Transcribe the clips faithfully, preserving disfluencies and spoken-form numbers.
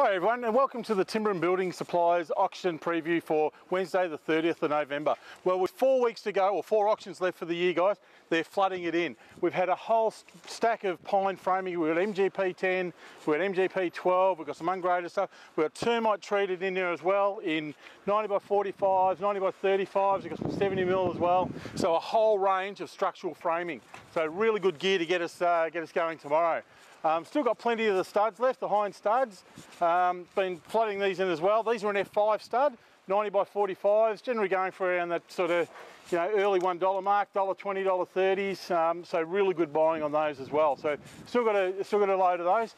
Hi everyone, and welcome to the Timber and Building Supplies auction preview for Wednesday the thirtieth of November. Well, with four weeks to go, or four auctions left for the year, guys, they're flooding it in. We've had a whole st stack of pine framing. We've got M G P ten, we've got M G P twelve, we've got some ungraded stuff. We've got termite treated in there as well, in ninety by forty-fives, ninety by thirty-fives, we've got some seventy mil as well. So a whole range of structural framing. So really good gear to get us, uh, get us going tomorrow. Um, still got plenty of the studs left, the hind studs. Um, been flooding these in as well. These are an F five stud, ninety by forty-fives, generally going for around that sort of, you know, early one dollar mark, one dollar twenty, one dollar thirties. Um, so really good buying on those as well. So still got a, still got a load of those.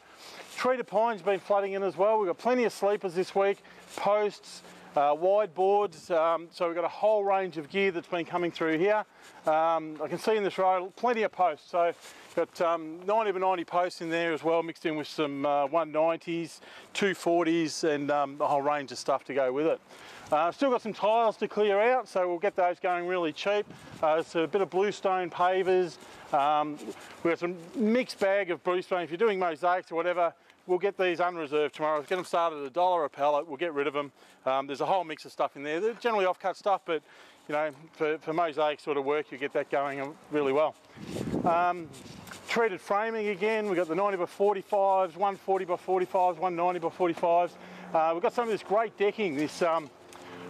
Treated pine's been flooding in as well. We've got plenty of sleepers this week, posts, uh, wide boards. Um, so we've got a whole range of gear that's been coming through here. Um, I can see in this row plenty of posts. So got um, ninety by ninety posts in there as well, mixed in with some uh, one nineties, two forties, and um, a whole range of stuff to go with it. Uh, still got some tiles to clear out, so we'll get those going really cheap. Uh, so a bit of bluestone pavers. Um, we've got some mixed bag of bluestone. If you're doing mosaics or whatever, we'll get these unreserved tomorrow. We'll get them started at a dollar a pallet. We'll get rid of them. Um, there's a whole mix of stuff in there. They're generally off-cut stuff, but you know, for, for mosaic sort of work, you get that going really well. Um, treated framing again. We've got the ninety by forty-fives, one forty by forty-fives, one ninety by forty-fives. Uh, we've got some of this great decking, this um,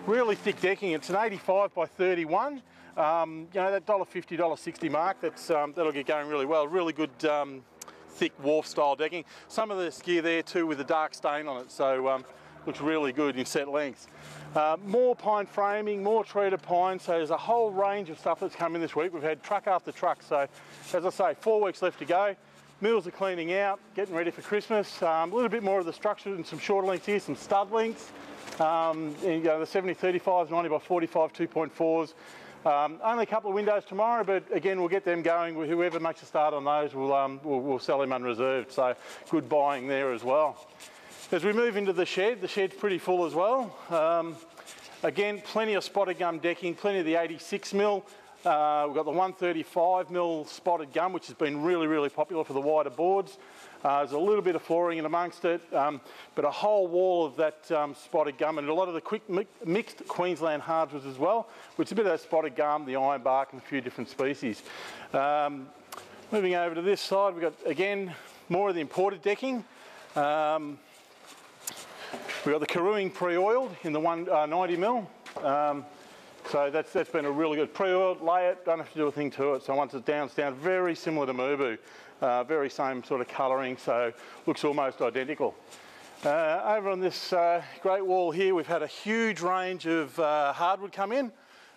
really thick decking. It's an eighty-five by thirty-one. Um, you know, that one dollar fifty, one dollar sixty mark. That's um, that'll get going really well. Really good. Um, thick wharf style decking. Some of this gear there too with a dark stain on it, so um, looks really good in set lengths. Uh, more pine framing, more treated pine, so there's a whole range of stuff that's coming this week. We've had truck after truck, so as I say, four weeks left to go. Mills are cleaning out, getting ready for Christmas. Um, a little bit more of the structure and some shorter lengths here, some stud lengths. Um, you know, the seventy thirty-fives, ninety by forty-five, two point fours. Um, only a couple of windows tomorrow, but again, we'll get them going. Whoever makes a start on those, we'll, um, we'll, we'll sell them unreserved. So good buying there as well. As we move into the shed, the shed's pretty full as well. Um, again, plenty of spotted gum decking, plenty of the eighty-six mil. Uh, we've got the one thirty-five mil spotted gum, which has been really, really popular for the wider boards. Uh, there's a little bit of flooring in amongst it, um, but a whole wall of that um, spotted gum, and a lot of the quick mi mixed Queensland hardwoods as well, which is a bit of that spotted gum, the ironbark, and a few different species. Um, moving over to this side, we've got, again, more of the imported decking. Um, we've got the keruing pre-oiled in the one ninety mil. Um, So that's, that's been a really good pre-oiled, lay it, don't have to do a thing to it. So once it's down, it's down, very similar to Merbu. Uh, very same sort of colouring, so looks almost identical. Uh, over on this uh, great wall here, we've had a huge range of uh, hardwood come in.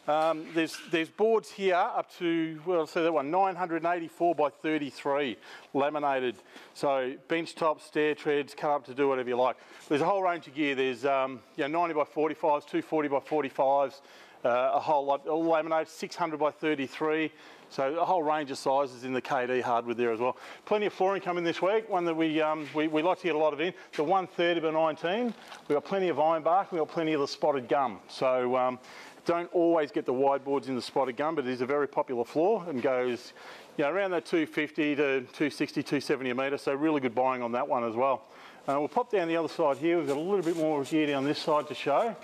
Um, there's, there's boards here up to, well, so that one, nine eighty-four by thirty-three, laminated. So bench tops, stair treads, cut up to do whatever you like. There's a whole range of gear. There's um, you know, ninety by forty-fives, two forty by forty-fives, Uh, a whole lot, all laminated, six hundred by thirty-three, so a whole range of sizes in the K D hardwood there as well. Plenty of flooring coming this week, one that we, um, we, we like to get a lot of in, the one thirty by nineteen. We've got plenty of ironbark, we've got plenty of the spotted gum. So um, don't always get the wide boards in the spotted gum, but it is a very popular floor and goes, you know, around that two fifty to two sixty, two seventy a metre, so really good buying on that one as well. Uh, we'll pop down the other side here, we've got a little bit more gear down this side to show.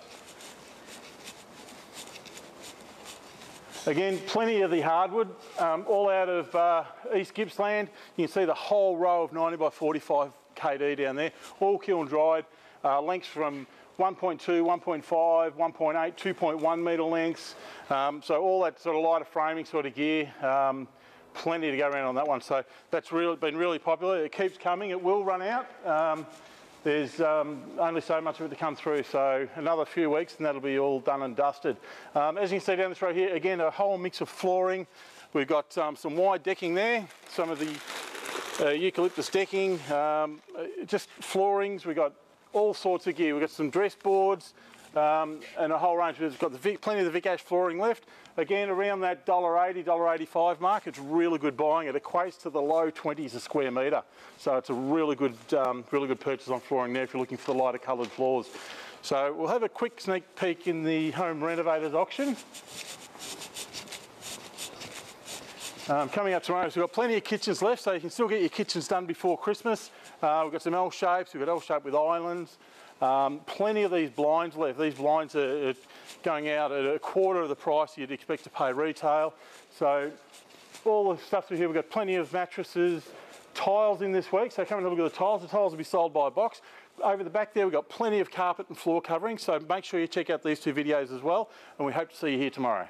Again, plenty of the hardwood, um, all out of uh, East Gippsland. You can see the whole row of ninety by forty-five K D down there, all kiln dried, uh, lengths from one point two, one point five, one point eight, two point one metre lengths. Um, so all that sort of lighter framing sort of gear, um, plenty to go around on that one. So that's really, been really popular. It keeps coming, it will run out. Um, There's um, only so much of it to come through, so another few weeks and that'll be all done and dusted. Um, as you can see down this row here, again, a whole mix of flooring. We've got um, some wide decking there, some of the uh, eucalyptus decking, um, just floorings. We've got all sorts of gear. We've got some dress boards um, and a whole range. We've got the Vic, plenty of the Vic Ash flooring left. Again, around that one eighty, one eighty-five mark, it's really good buying. It equates to the low twenties a square metre. So it's a really good, um, really good purchase on flooring there if you're looking for the lighter coloured floors. So we'll have a quick sneak peek in the Home Renovators auction. Um, coming up tomorrow, so we've got plenty of kitchens left, so you can still get your kitchens done before Christmas. Uh, we've got some L shapes, we've got L shape with islands. Um, plenty of these blinds left. These blinds are, are going out at a quarter of the price you'd expect to pay retail. So all the stuff through here, we've got plenty of mattresses, tiles in this week. So come and have a look at the tiles. The tiles will be sold by a box. Over the back there, we've got plenty of carpet and floor covering. So make sure you check out these two videos as well. And we hope to see you here tomorrow.